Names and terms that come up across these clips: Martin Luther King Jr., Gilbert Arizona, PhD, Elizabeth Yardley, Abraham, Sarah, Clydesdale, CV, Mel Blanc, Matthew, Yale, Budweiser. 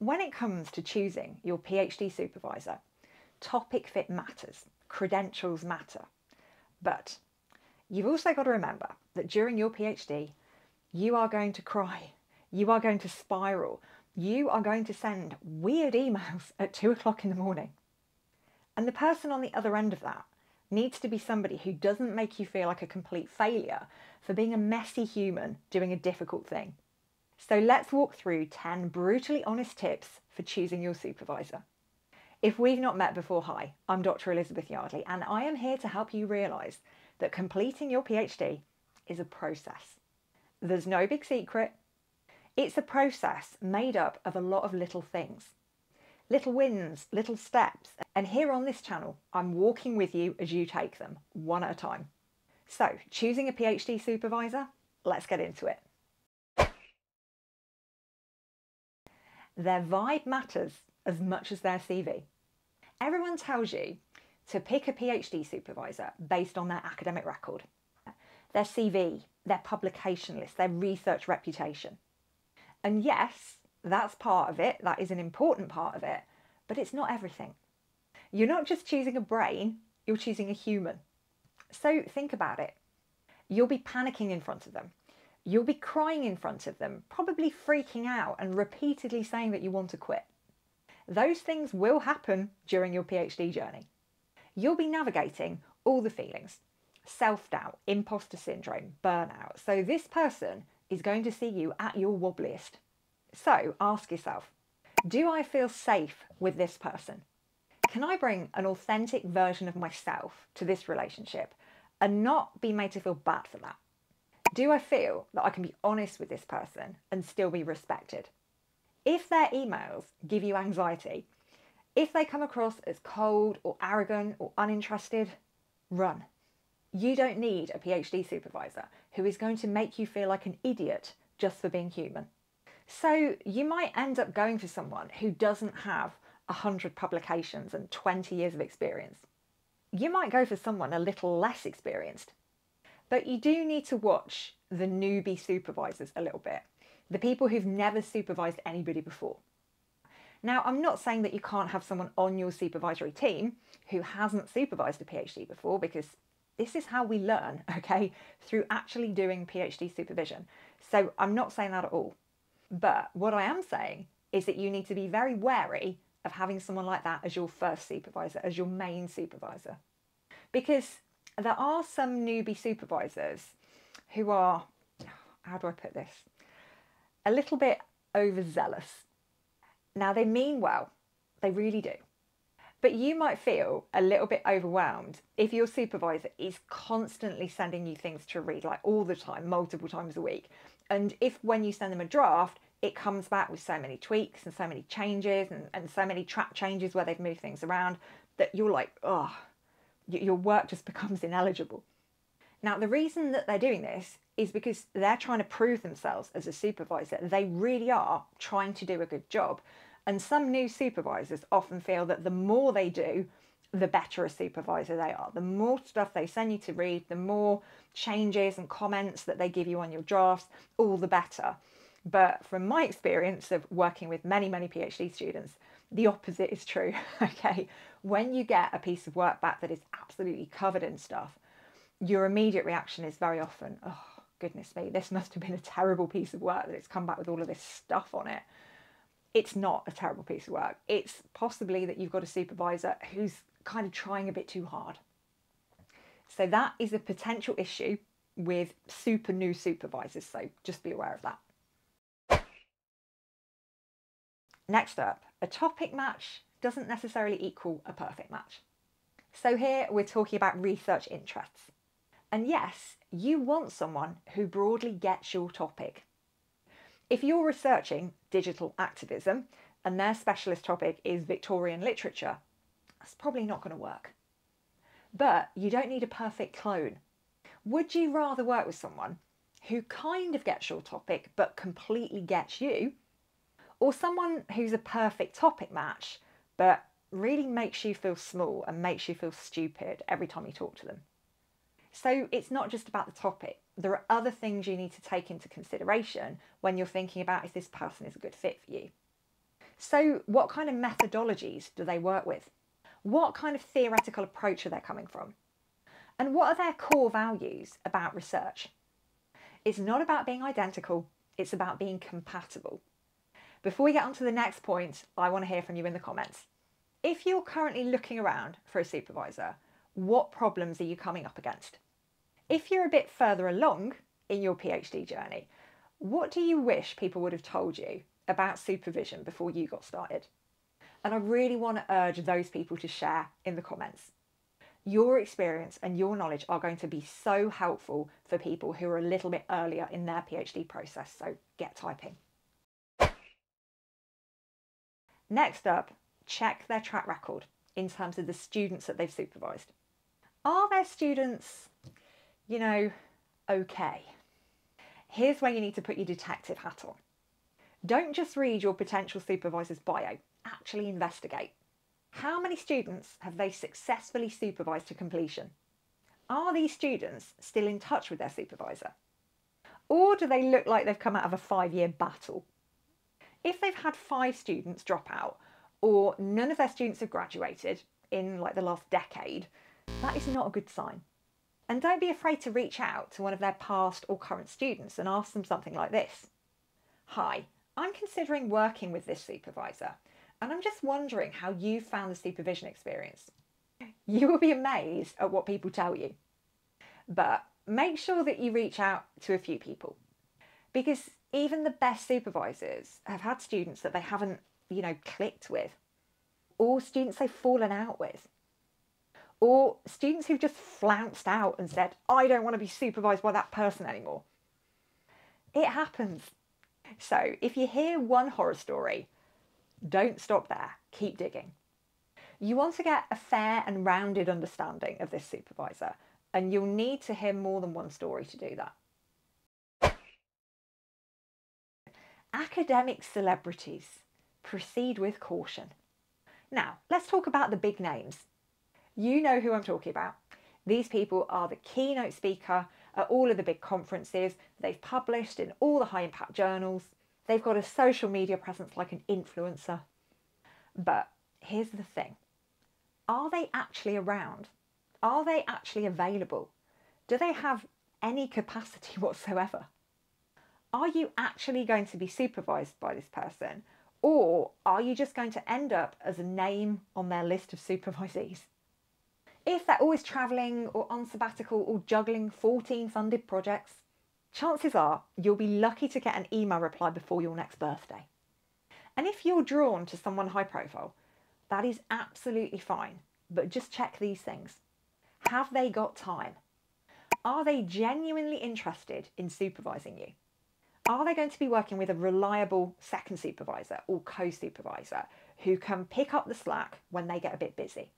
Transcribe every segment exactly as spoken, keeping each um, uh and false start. When it comes to choosing your PhD supervisor, topic fit matters, credentials matter, but you've also got to remember that during your PhD, you are going to cry, you are going to spiral, you are going to send weird emails at two o'clock in the morning. And the person on the other end of that needs to be somebody who doesn't make you feel like a complete failure for being a messy human doing a difficult thing. So let's walk through ten brutally honest tips for choosing your supervisor. If we've not met before, hi, I'm Doctor Elizabeth Yardley, and I am here to help you realise that completing your PhD is a process. There's no big secret. It's a process made up of a lot of little things. Little wins, little steps, and here on this channel, I'm walking with you as you take them, one at a time. So, choosing a PhD supervisor, let's get into it. Their vibe matters as much as their C V. Everyone tells you to pick a PhD supervisor based on their academic record, their C V, their publication list, their research reputation. And yes, that's part of it, that is an important part of it, but it's not everything. You're not just choosing a brain, you're choosing a human. So think about it. You'll be panicking in front of them. You'll be crying in front of them, probably freaking out and repeatedly saying that you want to quit. Those things will happen during your PhD journey. You'll be navigating all the feelings, self-doubt, imposter syndrome, burnout. So this person is going to see you at your wobbliest. So ask yourself, do I feel safe with this person? Can I bring an authentic version of myself to this relationship and not be made to feel bad for that? Do I feel that I can be honest with this person and still be respected? If their emails give you anxiety, if they come across as cold or arrogant or uninterested, run. You don't need a PhD supervisor who is going to make you feel like an idiot just for being human. So you might end up going for someone who doesn't have one hundred publications and twenty years of experience. You might go for someone a little less experienced, but you do need to watch the newbie supervisors a little bit, the people who've never supervised anybody before. Now, I'm not saying that you can't have someone on your supervisory team who hasn't supervised a PhD before, because this is how we learn, okay, through actually doing PhD supervision. So I'm not saying that at all. But what I am saying is that you need to be very wary of having someone like that as your first supervisor, as your main supervisor. Because there are some newbie supervisors who are, how do I put this, a little bit overzealous. Now, they mean well, they really do. But you might feel a little bit overwhelmed if your supervisor is constantly sending you things to read, like all the time, multiple times a week. And if when you send them a draft, it comes back with so many tweaks and so many changes and, and so many track changes where they've moved things around that you're like, oh, your work just becomes ineligible. Now, the reason that they're doing this is because they're trying to prove themselves as a supervisor. They really are trying to do a good job. And some new supervisors often feel that the more they do, the better a supervisor they are. The more stuff they send you to read, the more changes and comments that they give you on your drafts, all the better. But from my experience of working with many, many PhD students, the opposite is true, okay? When you get a piece of work back that is absolutely covered in stuff, your immediate reaction is very often, oh, goodness me, this must have been a terrible piece of work that it's come back with all of this stuff on it. It's not a terrible piece of work. It's possibly that you've got a supervisor who's kind of trying a bit too hard. So that is a potential issue with super new supervisors, so just be aware of that. Next up, a topic match doesn't necessarily equal a perfect match. So here we're talking about research interests. And yes, you want someone who broadly gets your topic. If you're researching digital activism and their specialist topic is Victorian literature, that's probably not going to work. But you don't need a perfect clone. Would you rather work with someone who kind of gets your topic but completely gets you, or someone who's a perfect topic match but really makes you feel small and makes you feel stupid every time you talk to them? So it's not just about the topic. There are other things you need to take into consideration when you're thinking about if this person is a good fit for you. So what kind of methodologies do they work with? What kind of theoretical approach are they coming from? And what are their core values about research? It's not about being identical, it's about being compatible. Before we get on to the next point, I want to hear from you in the comments. If you're currently looking around for a supervisor, what problems are you coming up against? If you're a bit further along in your PhD journey, what do you wish people would have told you about supervision before you got started? And I really want to urge those people to share in the comments. Your experience and your knowledge are going to be so helpful for people who are a little bit earlier in their PhD process, so get typing. Next up, check their track record in terms of the students that they've supervised. Are their students, you know, okay? Here's where you need to put your detective hat on. Don't just read your potential supervisor's bio, actually investigate. How many students have they successfully supervised to completion? Are these students still in touch with their supervisor? Or do they look like they've come out of a five-year battle? If they've had five students drop out, or none of their students have graduated in like the last decade, that is not a good sign. And don't be afraid to reach out to one of their past or current students and ask them something like this. Hi, I'm considering working with this supervisor, and I'm just wondering how you found the supervision experience. You will be amazed at what people tell you. But make sure that you reach out to a few people, because even the best supervisors have had students that they haven't, you know, clicked with, or students they've fallen out with, or students who've just flounced out and said, I don't want to be supervised by that person anymore. It happens. So if you hear one horror story, don't stop there, keep digging. You want to get a fair and rounded understanding of this supervisor, and you'll need to hear more than one story to do that. Academic celebrities, proceed with caution. Now, let's talk about the big names. You know who I'm talking about. These people are the keynote speaker at all of the big conferences. They've published in all the high impact journals. They've got a social media presence like an influencer. But here's the thing. Are they actually around? Are they actually available? Do they have any capacity whatsoever? Are you actually going to be supervised by this person? Or are you just going to end up as a name on their list of supervisees? If they're always travelling or on sabbatical or juggling fourteen funded projects, chances are you'll be lucky to get an email reply before your next birthday. And if you're drawn to someone high profile, that is absolutely fine, but just check these things. Have they got time? Are they genuinely interested in supervising you? Are they going to be working with a reliable second supervisor or co-supervisor who can pick up the slack when they get a bit busy?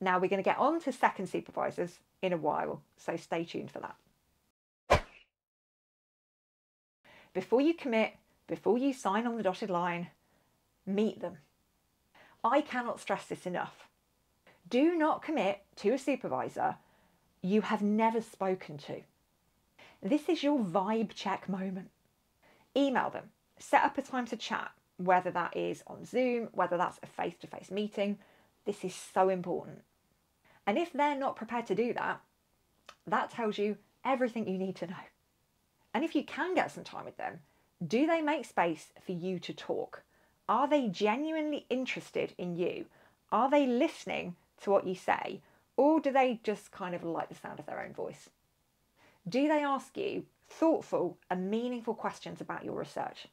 Now we're going to get on to second supervisors in a while, so stay tuned for that. Before you commit, before you sign on the dotted line, meet them. I cannot stress this enough. Do not commit to a supervisor you have never spoken to. This is your vibe check moment. Email them, set up a time to chat, whether that is on Zoom, whether that's a face-to-face meeting. This is so important. And if they're not prepared to do that, that tells you everything you need to know. And if you can get some time with them, do they make space for you to talk? Are they genuinely interested in you? Are they listening to what you say? Or do they just kind of like the sound of their own voice? Do they ask you thoughtful and meaningful questions about your research?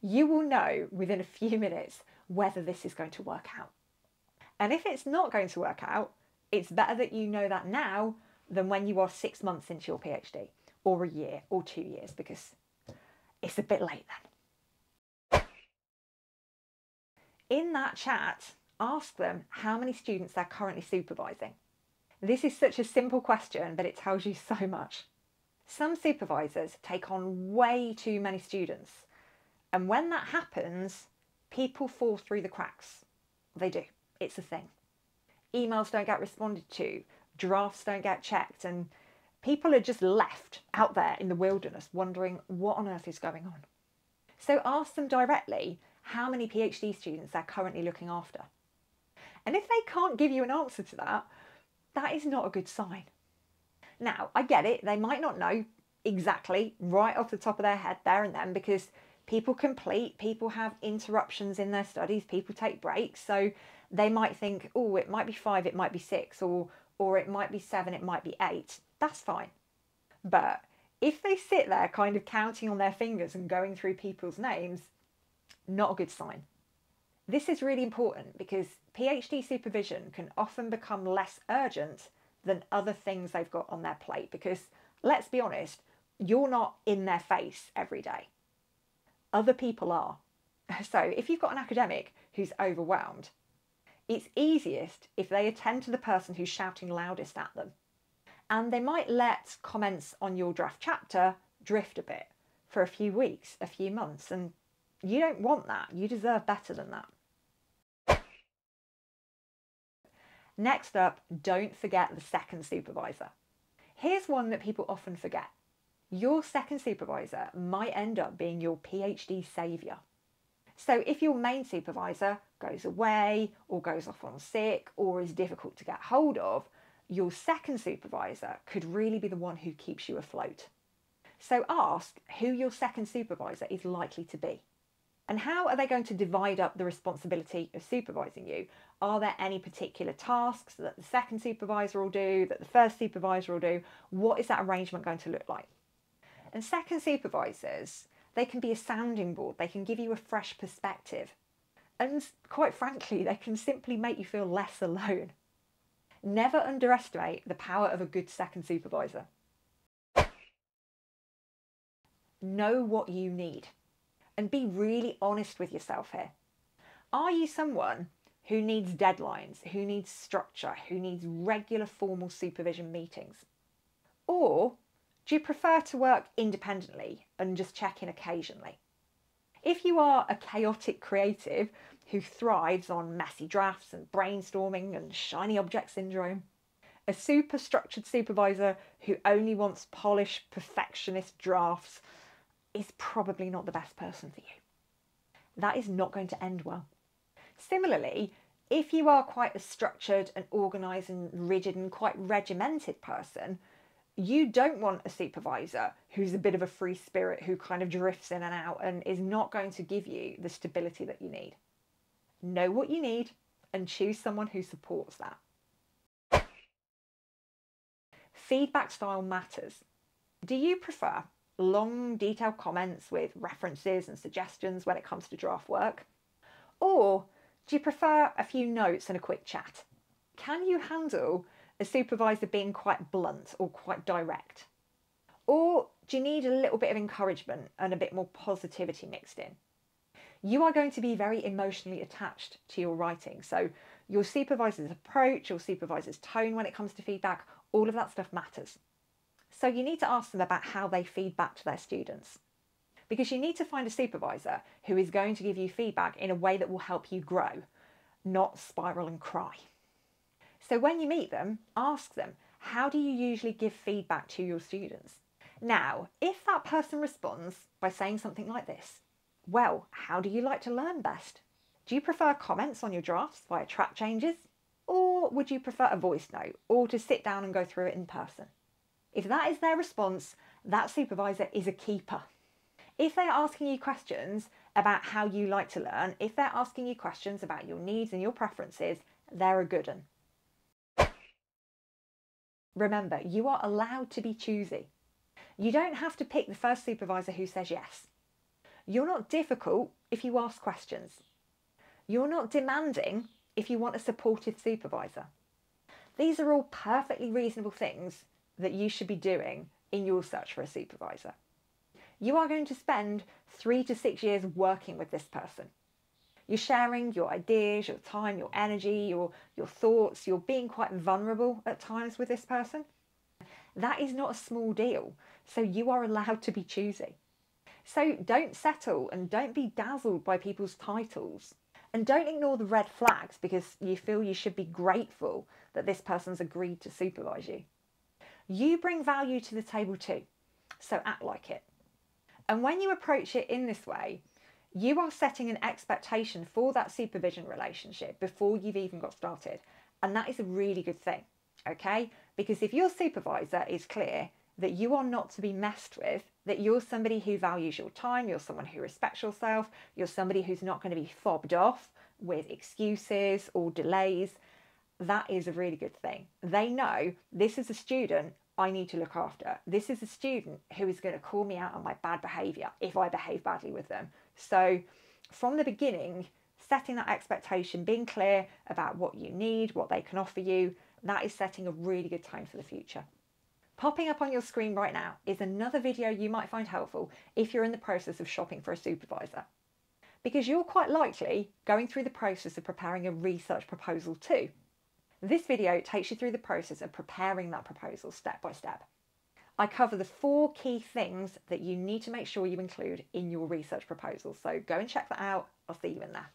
You will know within a few minutes whether this is going to work out. And if it's not going to work out, it's better that you know that now than when you are six months into your PhD. Or a year or two years, because it's a bit late then. In that chat, ask them how many students they're currently supervising. This is such a simple question, but it tells you so much. Some supervisors take on way too many students, and when that happens, people fall through the cracks. They do, it's a thing. Emails don't get responded to, drafts don't get checked, and people are just left out there in the wilderness wondering what on earth is going on. So ask them directly how many PhD students they're currently looking after. And if they can't give you an answer to that, that is not a good sign. Now, I get it, they might not know exactly right off the top of their head there and then, because people complete, people have interruptions in their studies, people take breaks, so they might think, oh, it might be five, it might be six, or, or it might be seven, it might be eight. That's fine. But if they sit there kind of counting on their fingers and going through people's names, not a good sign. This is really important because PhD supervision can often become less urgent than other things they've got on their plate, because let's be honest, you're not in their face every day. Other people are. So if you've got an academic who's overwhelmed, it's easiest if they attend to the person who's shouting loudest at them. And they might let comments on your draft chapter drift a bit for a few weeks, a few months, and you don't want that. You deserve better than that. Next up, don't forget the second supervisor. Here's one that people often forget. Your second supervisor might end up being your PhD saviour. So if your main supervisor goes away or goes off on sick or is difficult to get hold of, your second supervisor could really be the one who keeps you afloat. So ask who your second supervisor is likely to be. And how are they going to divide up the responsibility of supervising you? Are there any particular tasks that the second supervisor will do, that the first supervisor will do? What is that arrangement going to look like? And second supervisors, they can be a sounding board. They can give you a fresh perspective. And quite frankly, they can simply make you feel less alone. Never underestimate the power of a good second supervisor. Know what you need. And be really honest with yourself here. Are you someone who needs deadlines, who needs structure, who needs regular formal supervision meetings? Or do you prefer to work independently and just check in occasionally? If you are a chaotic creative who thrives on messy drafts and brainstorming and shiny object syndrome, a super structured supervisor who only wants polished perfectionist drafts is probably not the best person for you. That is not going to end well. Similarly, if you are quite a structured and organised and rigid and quite regimented person, you don't want a supervisor who's a bit of a free spirit who kind of drifts in and out and is not going to give you the stability that you need. Know what you need and choose someone who supports that. Feedback style matters. Do you prefer long, detailed comments with references and suggestions when it comes to draft work? Or do you prefer a few notes and a quick chat? Can you handle a supervisor being quite blunt or quite direct? Or do you need a little bit of encouragement and a bit more positivity mixed in? You are going to be very emotionally attached to your writing, so your supervisor's approach, your supervisor's tone when it comes to feedback, all of that stuff matters. So you need to ask them about how they feed back to their students, because you need to find a supervisor who is going to give you feedback in a way that will help you grow, not spiral and cry. So when you meet them, ask them, how do you usually give feedback to your students? Now, if that person responds by saying something like this, well, how do you like to learn best? Do you prefer comments on your drafts via track changes? Or would you prefer a voice note or to sit down and go through it in person? If that is their response, that supervisor is a keeper. If they're asking you questions about how you like to learn, if they're asking you questions about your needs and your preferences, they're a good one. Remember, you are allowed to be choosy. You don't have to pick the first supervisor who says yes. You're not difficult if you ask questions. You're not demanding if you want a supportive supervisor. These are all perfectly reasonable things that you should be doing in your search for a supervisor. You are going to spend three to six years working with this person. You're sharing your ideas, your time, your energy, your, your thoughts. You're being quite vulnerable at times with this person. That is not a small deal, so you are allowed to be choosy. So don't settle and don't be dazzled by people's titles. And don't ignore the red flags because you feel you should be grateful that this person's agreed to supervise you. You bring value to the table too, so act like it. And when you approach it in this way, you are setting an expectation for that supervision relationship before you've even got started. And that is a really good thing, okay? Because if your supervisor is clear that you are not to be messed with, that you're somebody who values your time, you're someone who respects yourself, you're somebody who's not going to be fobbed off with excuses or delays, that is a really good thing. They know this is a student I need to look after. This is a student who is going to call me out on my bad behaviour if I behave badly with them. So from the beginning, setting that expectation, being clear about what you need, what they can offer you, that is setting a really good tone for the future. Popping up on your screen right now is another video you might find helpful if you're in the process of shopping for a supervisor, because you're quite likely going through the process of preparing a research proposal too. This video takes you through the process of preparing that proposal step by step. I cover the four key things that you need to make sure you include in your research proposal, so go and check that out. I'll see you in there.